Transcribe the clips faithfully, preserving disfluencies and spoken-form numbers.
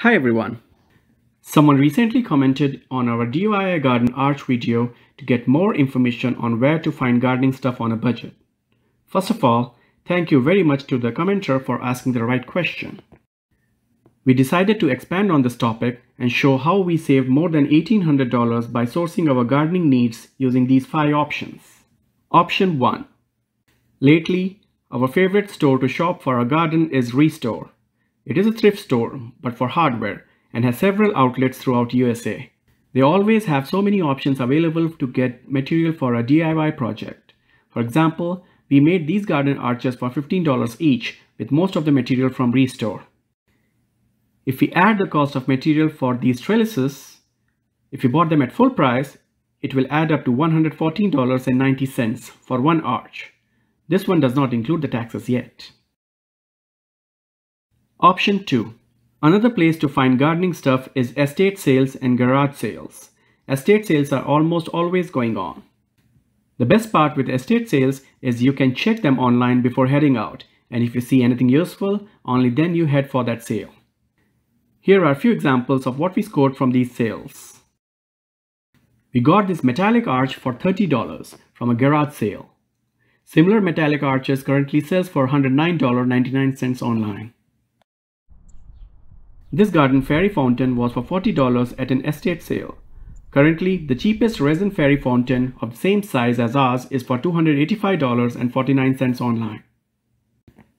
Hi everyone. Someone recently commented on our D I Y garden arch video to get more information on where to find gardening stuff on a budget. First of all, thank you very much to the commenter for asking the right question. We decided to expand on this topic and show how we saved more than eighteen hundred dollars by sourcing our gardening needs using these five options. Option one. Lately, our favorite store to shop for our garden is Restore. It is a thrift store, but for hardware, and has several outlets throughout U S A. They always have so many options available to get material for a D I Y project. For example, we made these garden arches for fifteen dollars each, with most of the material from Restore. If we add the cost of material for these trellises, if we bought them at full price, it will add up to one hundred fourteen dollars and ninety cents for one arch. This one does not include the taxes yet. Option two. Another place to find gardening stuff is estate sales and garage sales. Estate sales are almost always going on. The best part with estate sales is you can check them online before heading out, and if you see anything useful, only then you head for that sale. Here are a few examples of what we scored from these sales. We got this metallic arch for thirty dollars from a garage sale. Similar metallic arches currently sells for one hundred nine dollars and ninety-nine cents online. This garden fairy fountain was for forty dollars at an estate sale. Currently, the cheapest resin fairy fountain of the same size as ours is for two hundred eighty-five dollars and forty-nine cents online.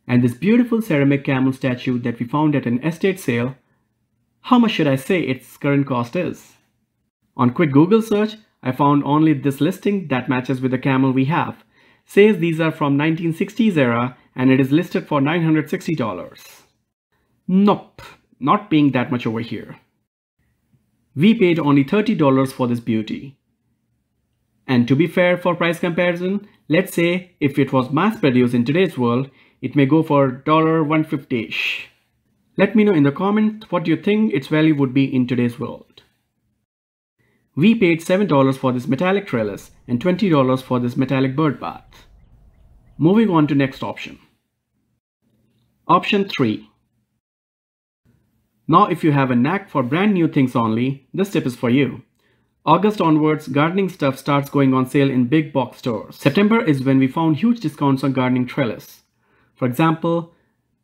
And this beautiful ceramic camel statue that we found at an estate sale, how much should I say its current cost is? On quick Google search, I found only this listing that matches with the camel we have. Says these are from nineteen sixties era and it is listed for nine hundred sixty dollars. Nope. Not paying that much over here. We paid only thirty dollars for this beauty. And to be fair for price comparison, let's say if it was mass produced in today's world, it may go for one dollar and fifty cents-ish. Let me know in the comments what you think its value would be in today's world. We paid seven dollars for this metallic trellis and twenty dollars for this metallic bird bath. Moving on to next option. Option three. Now if you have a knack for brand new things only, this tip is for you. August onwards, gardening stuff starts going on sale in big box stores. September is when we found huge discounts on gardening trellis. For example,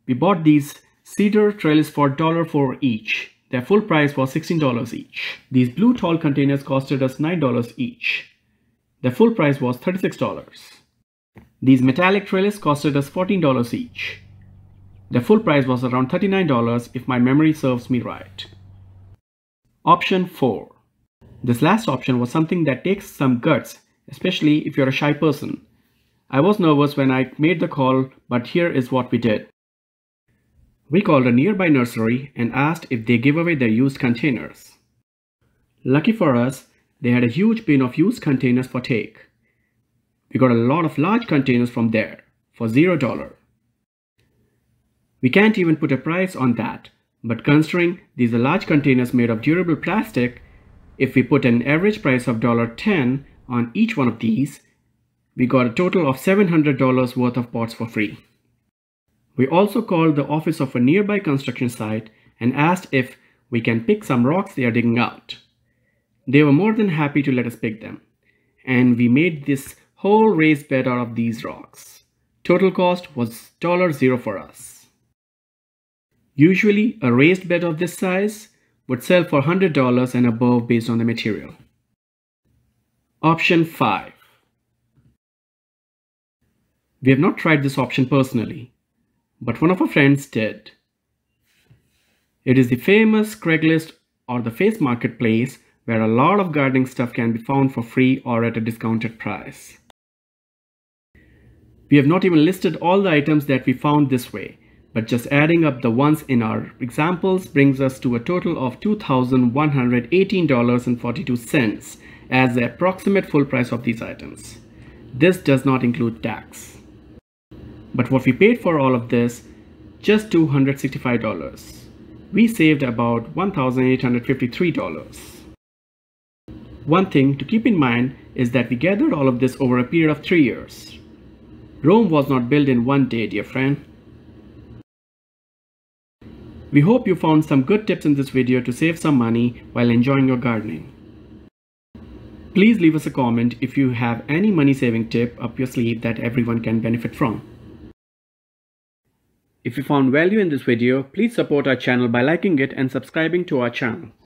we bought these cedar trellis for one dollar and four cents each. Their full price was sixteen dollars each. These blue tall containers costed us nine dollars each. Their full price was thirty-six dollars. These metallic trellis costed us fourteen dollars each. The full price was around thirty-nine dollars if my memory serves me right. Option four. This last option was something that takes some guts, especially if you're a shy person. I was nervous when I made the call, but here is what we did. We called a nearby nursery and asked if they give away their used containers. Lucky for us, they had a huge bin of used containers for take. We got a lot of large containers from there for zero dollars. We can't even put a price on that, but considering these are large containers made of durable plastic, if we put an average price of one dollar and ten cents on each one of these, we got a total of seven hundred dollars worth of pots for free. We also called the office of a nearby construction site and asked if we can pick some rocks they are digging out. They were more than happy to let us pick them, and we made this whole raised bed out of these rocks. Total cost was one dollar and zero cents for us. Usually, a raised bed of this size would sell for one hundred dollars and above based on the material. Option five. We have not tried this option personally, but one of our friends did. It is the famous Craigslist or the Face marketplace where a lot of gardening stuff can be found for free or at a discounted price. We have not even listed all the items that we found this way, but just adding up the ones in our examples brings us to a total of two thousand one hundred eighteen dollars and forty-two cents as the approximate full price of these items. This does not include tax. But what we paid for all of this, just two hundred sixty-five dollars. We saved about one thousand eight hundred fifty-three dollars. One thing to keep in mind is that we gathered all of this over a period of three years. Rome was not built in one day, dear friend. We hope you found some good tips in this video to save some money while enjoying your gardening. Please leave us a comment if you have any money saving tip up your sleeve that everyone can benefit from. If you found value in this video, please support our channel by liking it and subscribing to our channel.